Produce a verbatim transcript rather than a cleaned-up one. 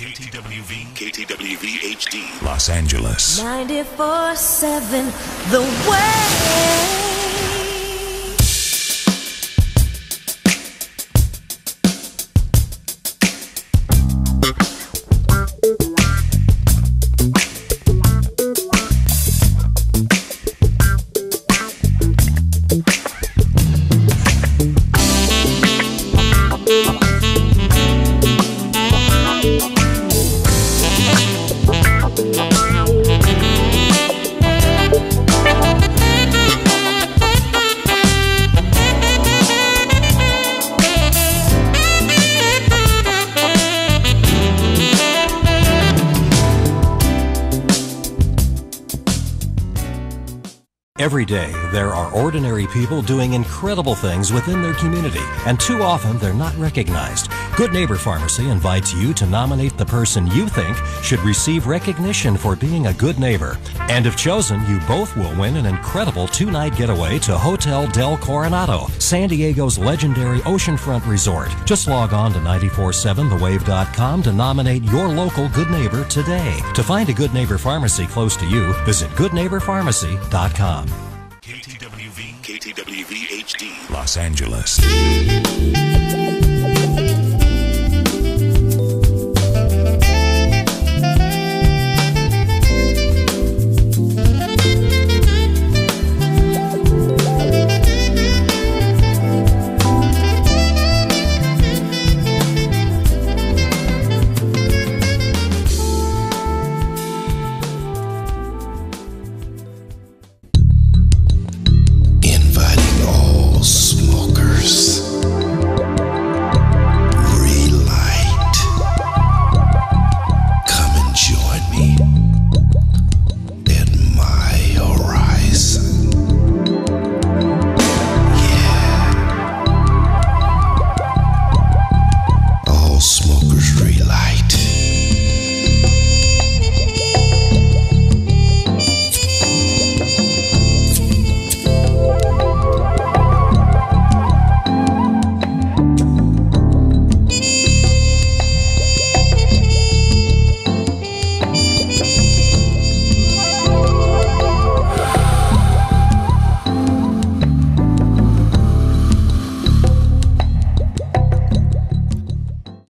K T W V, K T W V H D, Los Angeles. ninety-four point seven, The Way. Every day, there are ordinary people doing incredible things within their community, and too often they're not recognized. Good Neighbor Pharmacy invites you to nominate the person you think should receive recognition for being a good neighbor. And if chosen, you both will win an incredible two-night getaway to Hotel Del Coronado, San Diego's legendary oceanfront resort. Just log on to ninety-four seven the wave dot com to nominate your local Good Neighbor today. To find a Good Neighbor Pharmacy close to you, visit good neighbor pharmacy dot com. K T W V, K T W V H D, Los Angeles.